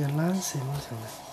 人懒死冇成。